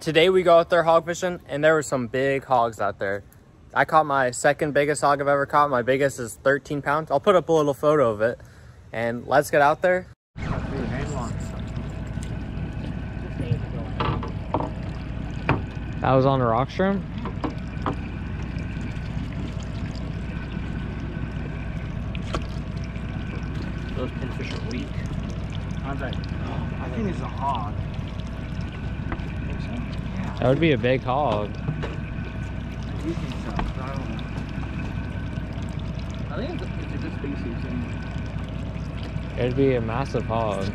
Today we go out there hog fishing, and there were some big hogs out there. I caught my second biggest hog I've ever caught. My biggest is 13 pounds. I'll put up a little photo of it, and let's get out there. That was on the rock shrimp. Those pinfish are weak. I think it's a hog. Think so? Yeah. That would be a big hog. I do think so, but I don't know. I think it's a good species. It'd be a massive hog. I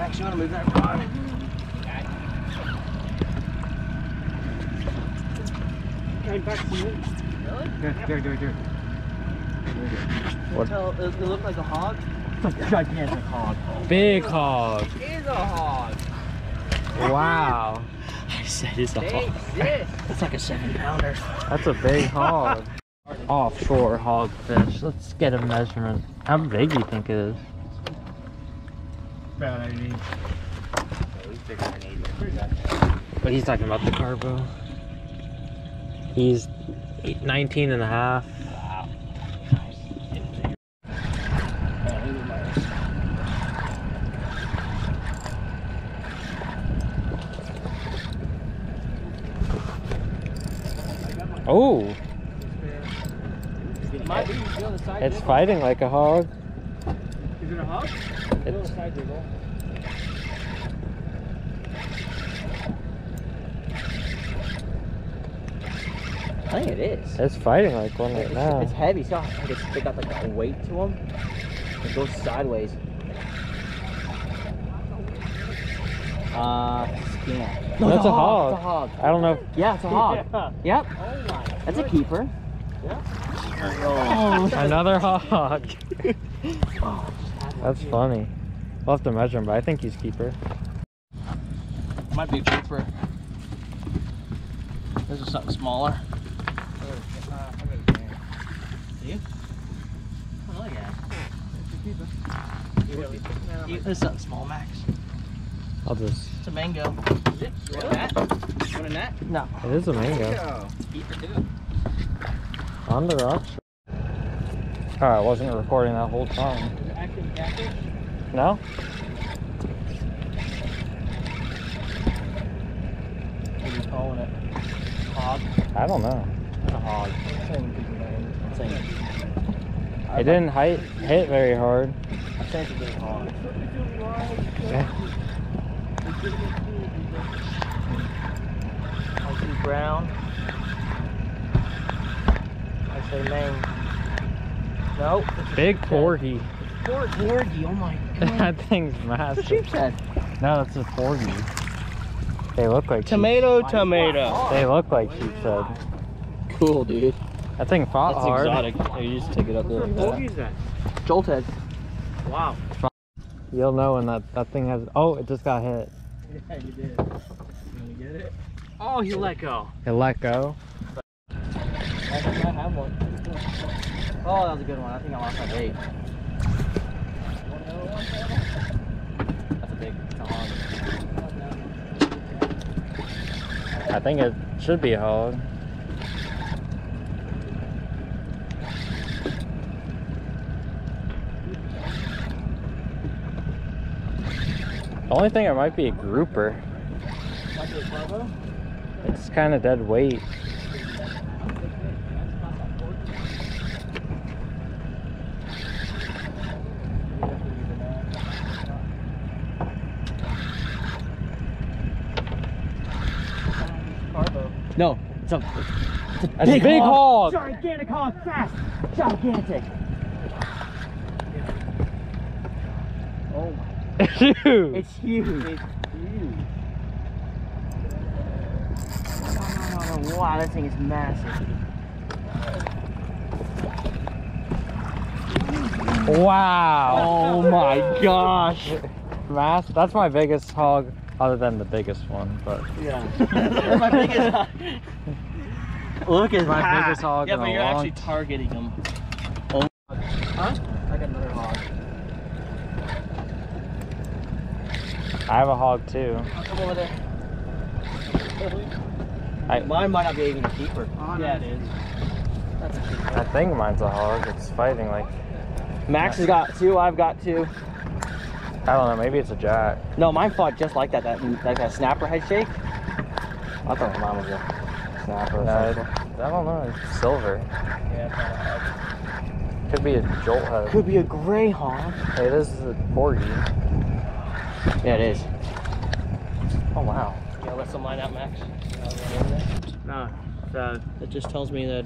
actually want to move that rod. Right back to you. Really? There. What? It looked like a hog. Gigantic hog. Big hog. It is a hog. Wow. I said it's a hog. That's like a 7-pounder. That's a big hog. Offshore hogfish. Let's get a measurement. How big do you think it is? About 80. But he's talking about the carbo. He's 19 and a half. Wow. Oh! It's fighting like a hog. Is it a hog? It's a side wiggle. I think it is. It's fighting like one right now. It's heavy, so they got like a weight to them. It goes sideways. Yeah. No, that's a hog. It's a hog. I don't know. Yeah, it's a hog. Yeah. Yep. Oh, that's a keeper. Yeah. Oh. Another hog. Oh, that's funny. We'll have to measure him, but I think he's keeper. Might be a keeper. This is something smaller. See? Oh, look at it. This is something small, Max. I'll just... It's a mango. Is it? You want that? You want a net? No. It is a mango. Keeper too. On the rocks. Oh, I wasn't recording that whole time. Is it actually a catfish? No. What are you calling it? Hog? I don't know. It's a hog. It didn't hit very hard. I think it's a big hog. I see brown. I say Maine. Nope. Big porgy. Porgy, oh my god. That thing's massive. That's a sheep's head. No, that's a porgy. They look like tomato, sheep's. Tomato. They look like sheep's head. Cool, dude. That thing fought hard. That's exotic. You just take it up there. What porgy is that? Jolt head. Wow. You'll know when that thing has... Oh, it just got hit. Yeah, you did. You want to get it? Oh, he let go. He let go? I think I have one. Oh, that was a good one. I think I lost my bait. That's a big hog. I think it should be a hog. The only thing, it might be a grouper. Might be a carbo? It's kind of dead weight. Carbo? No, it's a big hog. Gigantic hog, fast, gigantic. Oh my. It's huge. It's huge. Oh, wow, that thing is massive. Wow. Oh my gosh. That's my biggest hog, other than the biggest one, but yeah. My biggest hog. Look at my biggest hog. Yeah, but you're actually targeting them. Oh. Huh? I got another hog. I have a hog too. I'll come over there. Mine might not be even a keeper. Yeah, it is. That's a keeper. I think mine's a hog. It's fighting like. Max has got two. I've got two. I don't know. Maybe it's a jack. No, mine fought just like that. That snapper head shake. I thought mine was a snapper. I don't know. It's silver. Yeah. Could be a jolt hog. Could be a gray hog. Hey, this is a porgy. Yeah, it is. Oh wow. Yeah, let some line out, Max. No, it just tells me that.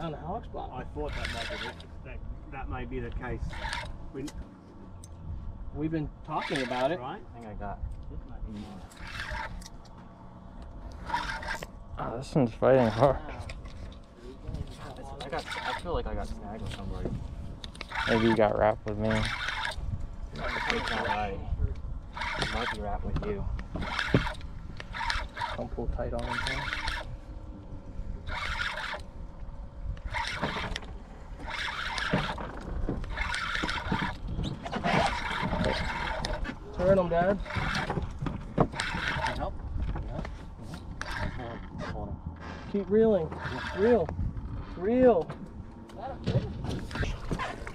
On the hog spot. I thought that might be that might be the case. We've been talking about it. Right? I think I got. This might be more. Oh, this one's fighting hard. Wow. I feel like I got snagged with somebody. Maybe you got wrapped with me. It might be wrapped with you. Don't pull tight on him. Turn him, Dad. Help. Hold him. Keep reeling. Reel. Real.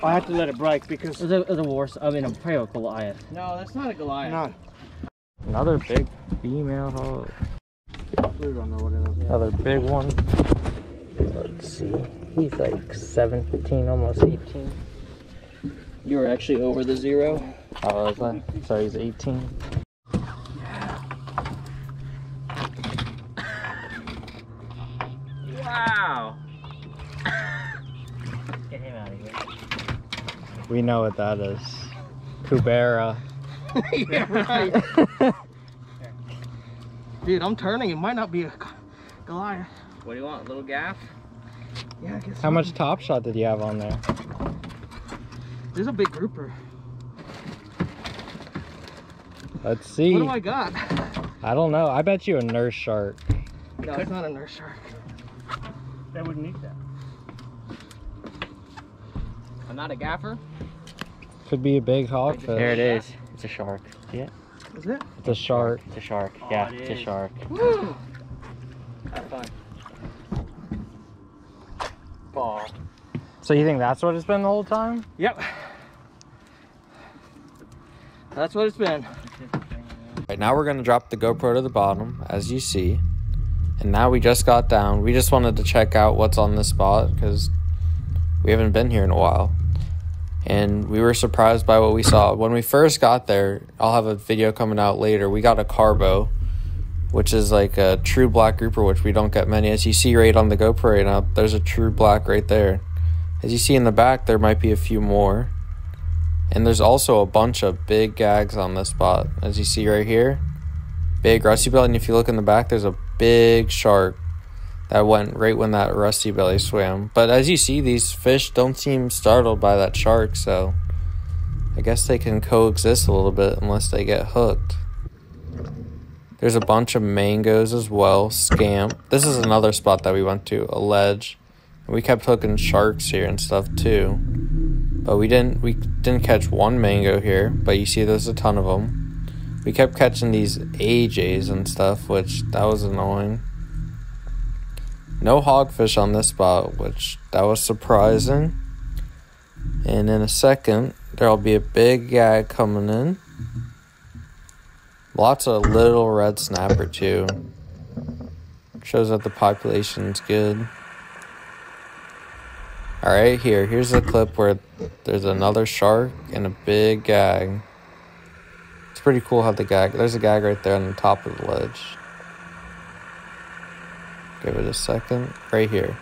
I have to let it break because it's a worse. I mean, I'm probably a Goliath. No, that's not a Goliath. No. Another big female hog. We don't know what it is. Another big one. Let's see. He's like 17, almost 18. You were actually over the zero. Oh, was I? So he's 18. Wow. Get him out of here. We know what that is. Kubera. Yeah, right. Dude, I'm turning. It might not be a Goliath. What do you want? A little gaff? Yeah, I guess. How much top shot did you have on there? There's a big grouper. Let's see. What do I got? I don't know. I bet you a nurse shark. No, it's not a nurse shark. They wouldn't eat that. I'm not a gaffer. Could be a big hogfish. There it is. It's a shark. See it? Is it? It's a shark. It's a shark. Oh, yeah, it's a shark. Woo! Have fun. Ball. So you think that's what it's been the whole time? Yep. That's what it's been. Right now we're gonna drop the GoPro to the bottom, as you see. And now we just got down. We just wanted to check out what's on this spot because we haven't been here in a while. And we were surprised by what we saw. When we first got there, I'll have a video coming out later, we got a carbo, which is like a true black grouper, which we don't get many. As you see right on the GoPro right now, there's a true black right there. As you see in the back, there might be a few more. And there's also a bunch of big gags on this spot. As you see right here, big rusty belly. And if you look in the back, there's a big shark that went right when that rusty belly swam. But as you see, these fish don't seem startled by that shark, so I guess they can coexist a little bit unless they get hooked. There's a bunch of mangoes as well, scamp. This is another spot that we went to, a ledge. We kept hooking sharks here and stuff too, but we didn't catch one mango here, but you see there's a ton of them. We kept catching these AJs and stuff, which that was annoying. No hogfish on this spot, which that was surprising. And in a second, there'll be a big guy coming in. Lots of little red snapper too. Shows that the population's good. All right, here's the clip where there's another shark and a big gag. It's pretty cool how the gag, there's a gag right there on the top of the ledge. Give it a second, right here.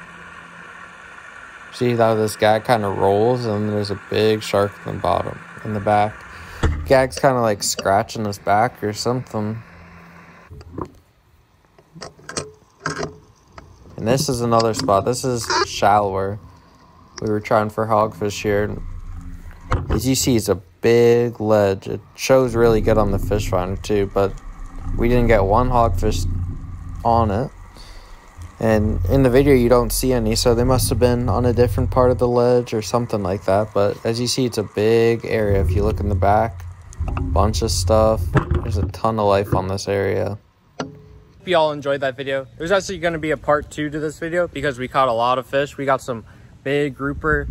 See how this gag kind of rolls and there's a big shark in the bottom, in the back. Gag's kind of like scratching his back or something. And this is another spot, this is shallower. We were trying for hogfish here. As you see, it's a big ledge. It shows really good on the fish finder too, but we didn't get one hogfish on it. And in the video, you don't see any, so they must have been on a different part of the ledge or something like that. But as you see, it's a big area. If you look in the back, bunch of stuff. There's a ton of life on this area. Hope you all enjoyed that video. There's actually going to be a part 2 to this video because we caught a lot of fish. We got some big grouper,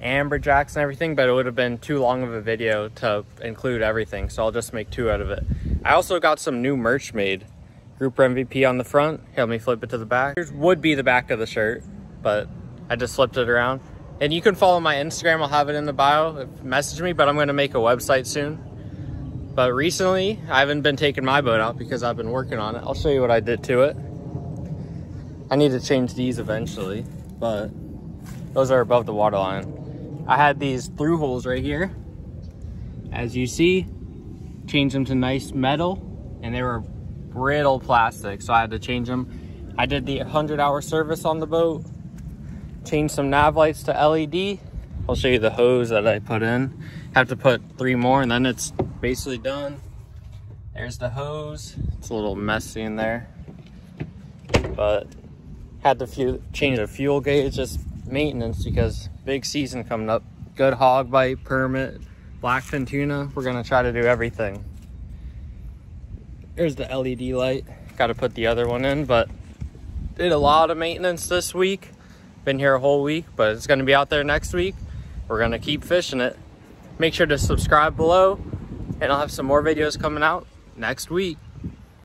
amberjacks and everything, but it would have been too long of a video to include everything, so I'll just make 2 out of it. I also got some new merch made. Grouper MVP on the front. Here, let me flip it to the back. Here's would be the back of the shirt, but I just flipped it around. And you can follow my Instagram, I'll have it in the bio. Message me, but I'm going to make a website soon. But recently, I haven't been taking my boat out because I've been working on it. I'll show you what I did to it. I need to change these eventually, but those are above the waterline. I had these through holes right here. As you see, changed them to nice metal, and they were brittle plastic, so I had to change them. I did the 100-hour service on the boat, changed some nav lights to LED. I'll show you the hose that I put in. Have to put 3 more, and then it's basically done. There's the hose. It's a little messy in there, but had to change the fuel gauge, just maintenance, because big season coming up. Good hog bite, permit, blackfin tuna. We're gonna try to do everything. There's the LED light. Got to put the other one in, but did a lot of maintenance this week. Been here a whole week, but it's gonna be out there next week. We're gonna keep fishing it. Make sure to subscribe below, and I'll have some more videos coming out next week.